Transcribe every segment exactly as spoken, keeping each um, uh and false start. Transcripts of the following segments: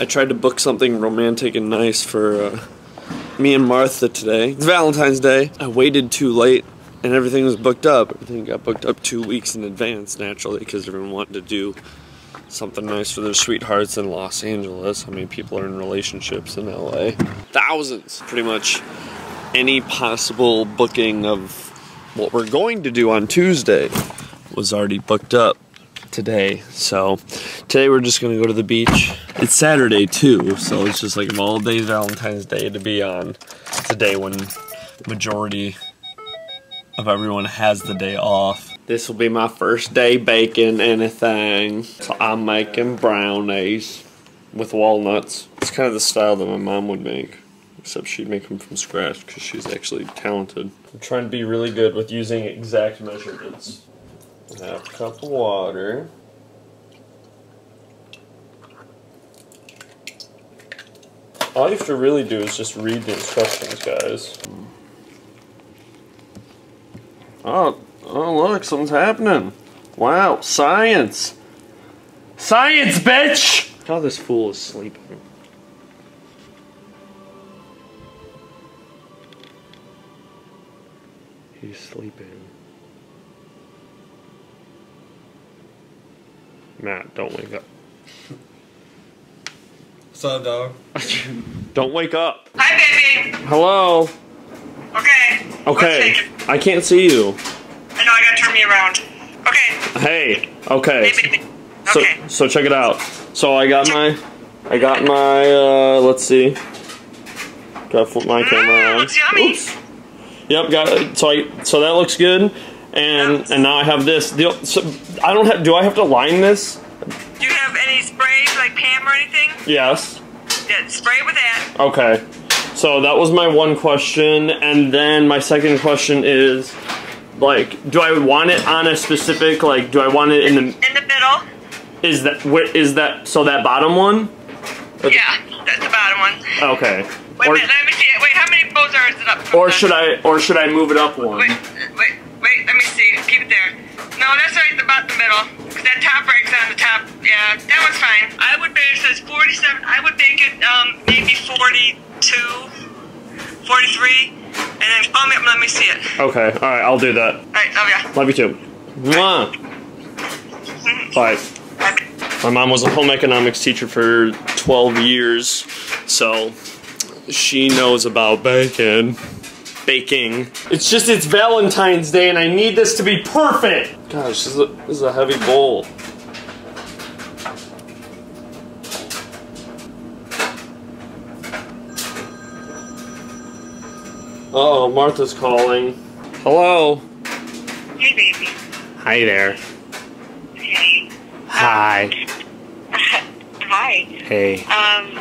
I tried to book something romantic and nice for uh, me and Martha today. It's Valentine's Day. I waited too late and everything was booked up. Everything got booked up two weeks in advance, naturally, because everyone wanted to do something nice for their sweethearts in Los Angeles. How many people are in relationships in L A? Thousands. Pretty much any possible booking of what we're going to do on Tuesday was already booked up today. So today we're just gonna go to the beach. It's Saturday too, so it's just like, of all days, Valentine's Day to be on, it's a day when majority of everyone has the day off. This will be my first day baking anything. So I'm making brownies with walnuts. It's kind of the style that my mom would make, except she'd make them from scratch because she's actually talented. I'm trying to be really good with using exact measurements. Half cup of water. All you have to really do is just read the instructions, guys. Oh. Oh, look, something's happening. Wow, science. Science, bitch! Look how this fool is sleeping. He's sleeping. Matt, don't wake up. What's up, dog? Don't wake up. Hi, baby. Hello. Okay. Okay. I can't see you. No, I gotta turn me around. Okay. Hey. Okay. Maybe. So, okay. So check it out. So I got my, I got my. Uh, let's see. Gotta flip my mm, camera around. Looks yummy. Oops. Yep. Got it. So I. So that looks good. And yep. And now I have this. So I don't have. Do I have to line this? Do you have any sprays like Pam or anything? Yes. Yeah. Spray with that. Okay. So that was my one question, and then my second question is, like, do I want it on a specific, like, do I want it in the... In the middle. Is that, what, is that, so that bottom one? Or yeah, that's the bottom one. Okay. Wait, or, minute, let me see, wait, how many bows are is it up? Or should I, or should I move it up one? Wait, wait, wait, let me see, keep it there. No, that's right about the middle, because that top rack's on the top, yeah, that one's fine. I would bake, it says forty-seven, I would bake it, um, maybe forty-two, forty-three. And then call me up and let me see it. Okay, alright, I'll do that. Alright, love ya. Love you too. Mwah! Alright. Right. My mom was a home economics teacher for twelve years, so she knows about bacon. Baking. It's just, it's Valentine's Day and I need this to be perfect! Gosh, this is a, this is a heavy bowl. Uh-oh, Martha's calling. Hello. Hey, baby. Hi there. Hey. Hi. Um, hi. Hey. Um,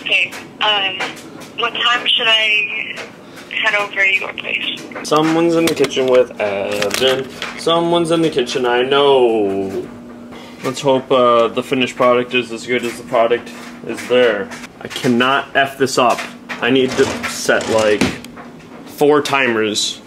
okay, um, what time should I head over to your place? Someone's in the kitchen with Evan. Someone's in the kitchen, I know. Let's hope uh, the finished product is as good as the product is there. I cannot F this up. I need to set like four timers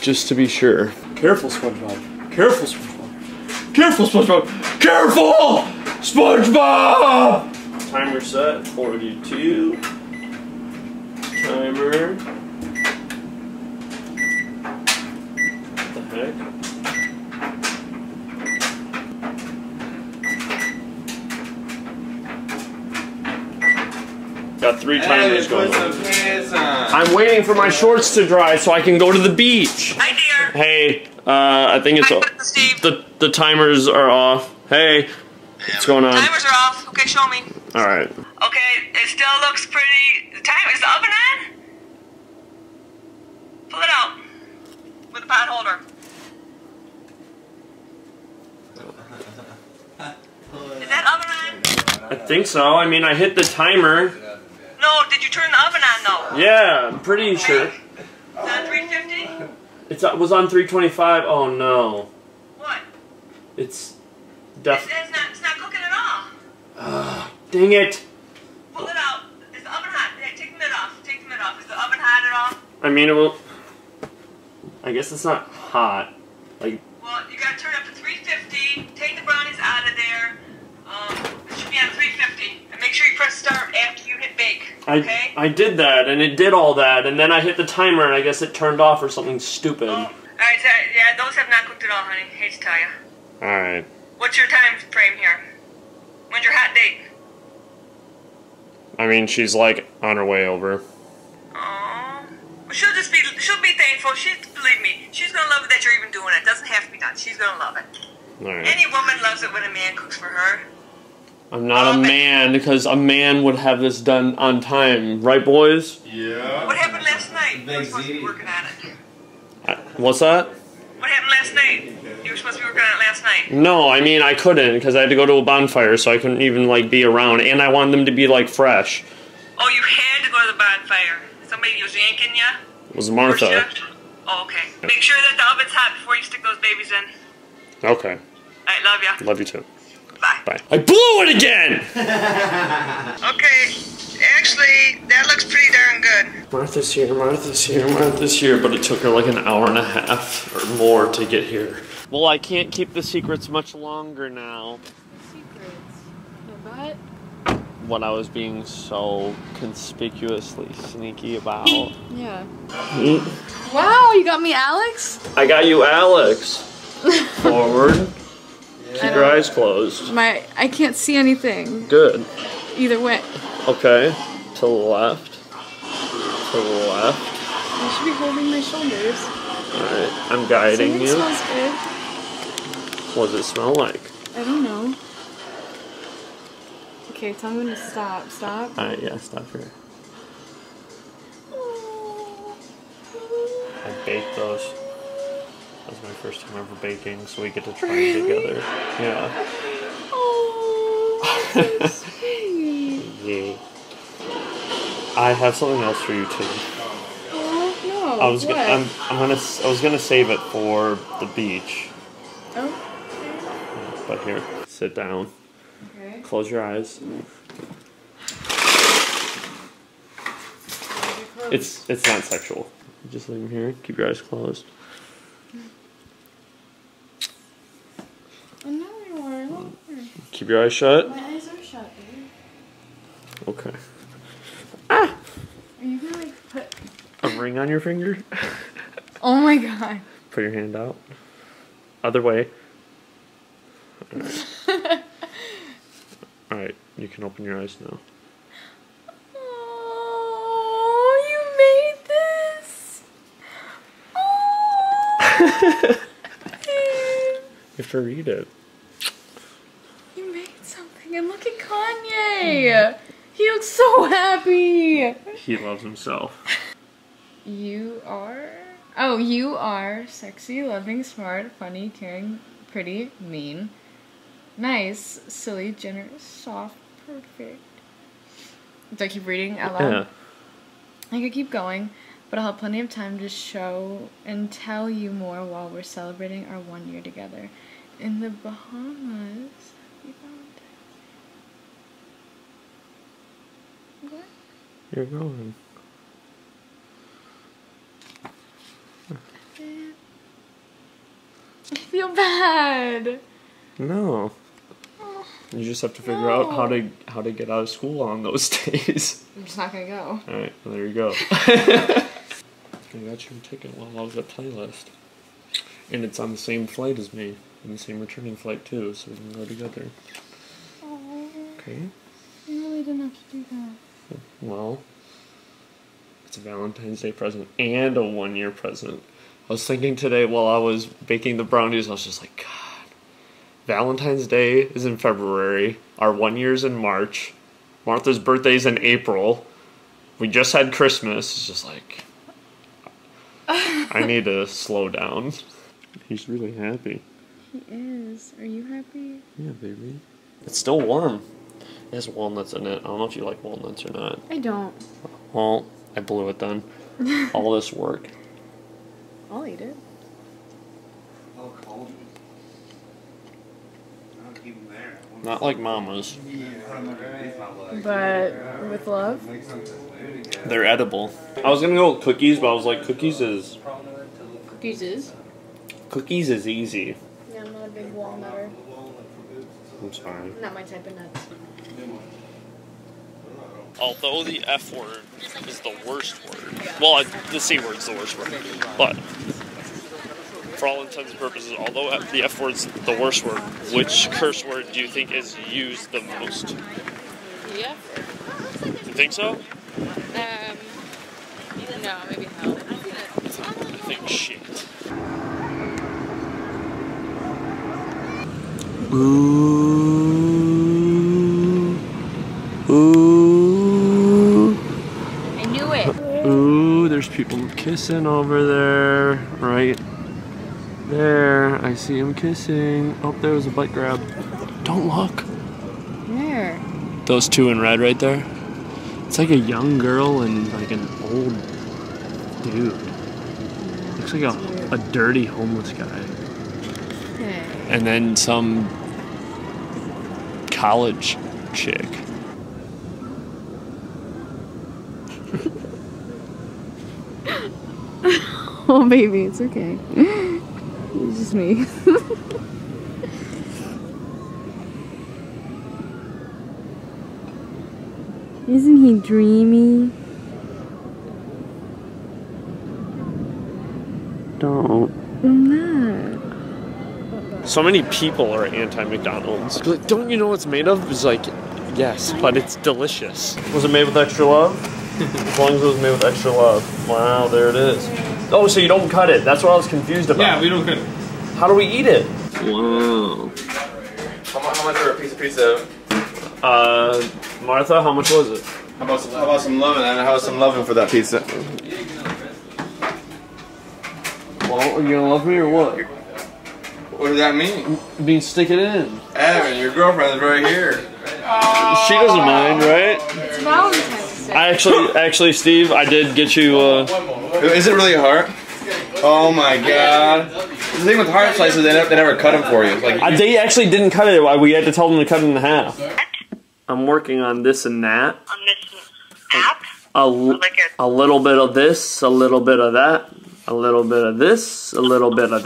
just to be sure. Careful, SpongeBob. Careful, SpongeBob. Careful, SpongeBob. Careful, SpongeBob! Timer set, forty-two. Timer. What the heck? Got three timers hey, going on. I'm waiting for my shorts to dry so I can go to the beach. Hi, dear. Hey, uh, I think it's off. The, the timers are off. Hey, what's going on? Timers are off. Okay, show me. All right. Okay, it still looks pretty. The time is the oven on? Pull it out with a pot holder. Is that oven on? I think so. I mean, I hit the timer. No, did you turn the oven on though? Yeah, I'm pretty okay. sure. It's on three fifty? It's, it was on three twenty-five. Oh no. What? It's definitely. It's, it's, it's not cooking at all. Uh, dang it. Pull it out. Is the oven hot? Hey, take the mitt off. Take the mitt off. Is the oven hot at all? I mean, it will. I guess it's not hot. Like. Well, you gotta turn it up to three fifty. Take the brownies out of there. Um, press start after you hit bake, okay? I, I did that, and it did all that, and then I hit the timer, and I guess it turned off or something stupid. Oh, all right, so, yeah, those have not cooked at all, honey. Hate to tell you. All right. What's your time frame here? When's your hot date? I mean, she's, like, on her way over. Oh. She'll just be, she'll be thankful. She, believe me, she's going to love it that you're even doing it. It doesn't have to be done. She's going to love it. All right. Any woman loves it when a man cooks for her. I'm not um, a man, because a man would have this done on time. Right, boys? Yeah. What happened last night? You were supposed to be working on it. I, what's that? What happened last night? You were supposed to be working on it last night. No, I mean, I couldn't, because I had to go to a bonfire, so I couldn't even, like, be around. And I wanted them to be, like, fresh. Oh, you had to go to the bonfire. Somebody was yanking ya? It was Martha. Oh, okay. Yep. Make sure that the oven's hot before you stick those babies in. Okay. I love ya. Love you, too. Bye. Bye. I blew it again! Okay, actually, that looks pretty darn good. Martha's here, Martha's here, Martha's here, but it took her like an hour and a half or more to get here. Well, I can't keep the secrets much longer now. The secrets? About what? What I was being so conspicuously sneaky about. Yeah. Mm. Wow, you got me Alex? I got you Alex. Forward. Keep your eyes closed. My, I can't see anything. Good. Either way. Okay. To the left. To the left. I should be holding my shoulders. Alright, I'm guiding you. It smells good. What does it smell like? I don't know. Okay, tell me when to stop. Stop. Alright, yeah, stop here. I baked those. That was my first time ever baking, so we get to try really? It together. Yeah. Oh, that's so sweet. Yeah. I have something else for you too. Oh no! I was what? Gonna, I'm, I'm gonna. I was gonna save it for the beach. Oh. Okay. But here, sit down. Okay. Close your eyes. It's it's not sexual. Just leave them here. Keep your eyes closed. Keep your eyes shut. My eyes are shut, dude. Okay. Ah! Are you gonna like put a ring on your finger? Oh my god. Put your hand out. Other way. Alright. Alright, you can open your eyes now. Oh, you made this! Oh! You have to read it. And look at Kanye! He looks so happy! He loves himself. You are... Oh, you are sexy, loving, smart, funny, caring, pretty, mean, nice, silly, generous, soft, perfect. Do I keep reading out loud? Yeah. I could keep going, but I'll have plenty of time to show and tell you more while we're celebrating our one year together. In the Bahamas... What? You're going. I feel bad. No. Oh, you just have to figure no. out how to how to get out of school on those days. I'm just not gonna go. All right, well, there you go. I got you a ticket while I was at playlist, and it's on the same flight as me, and the same returning flight too, so we can go together. Oh. Okay. You really didn't have to do that. Well, it's a Valentine's Day present and a one-year present. I was thinking today while I was baking the brownies, I was just like, God, Valentine's Day is in February. Our one year's in March. Martha's birthday's in April. We just had Christmas. It's just like, I need to slow down. He's really happy. He is. Are you happy? Yeah, baby. It's still warm. It has walnuts in it. I don't know if you like walnuts or not. I don't. Well, I blew it then. All this work. I'll eat it. I'll call them. I don't keep them there. Not like Mama's. But with love? They're edible. I was gonna go with cookies, but I was like, cookies is... Cookies is? Cookies is easy. Yeah, I'm not a big walnutter. I'm sorry. Not my type of nuts. although the F word is the worst word, well, the C word's the worst word, but for all intents and purposes, although the F word's the worst word, which curse word do you think is used the most? The F word. You think so? Um, no, maybe hell. I think shit. Ooh. Ooh. I knew it. Ooh, there's people kissing over there. Right there. I see them kissing. Oh, there was a butt grab. Don't look. Where? Those two in red right there. It's like a young girl and like an old dude. Looks like a, a dirty homeless guy. And then some college chick. Oh, baby, it's okay. It's just me. Isn't he dreamy? Don't. I'm not. So many people are anti-McDonald's. Like, don't you know what it's made of? It's like, yes, but it's delicious. Was it made with extra love? As long as it was made with extra love. Wow, there it is. Oh, so you don't cut it. That's what I was confused about. Yeah, we don't cut it. How do we eat it? Wow. How much for a piece of pizza? Uh, Martha, how much was it? How about some, how about some lovin'? And how about some lovin' for that pizza? Well, are you gonna love me or what? What does that mean? It means stick it in. Evan, your girlfriend's right here. Uh, she doesn't mind, right? It's Valentine's Day. I actually, actually, Steve, I did get you. Uh, Is it really a heart? Oh my God! The thing with heart slices, they never, they never cut them for you. Like uh, they actually didn't cut it. Why we had to tell them to cut it in half. I'm working on this and that. On this app. A, a little bit of this, a little bit of that, a little bit of this, a little bit of that.